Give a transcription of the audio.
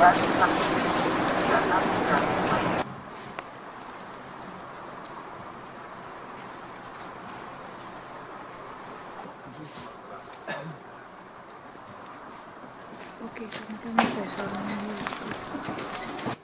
Okay, come on, sir.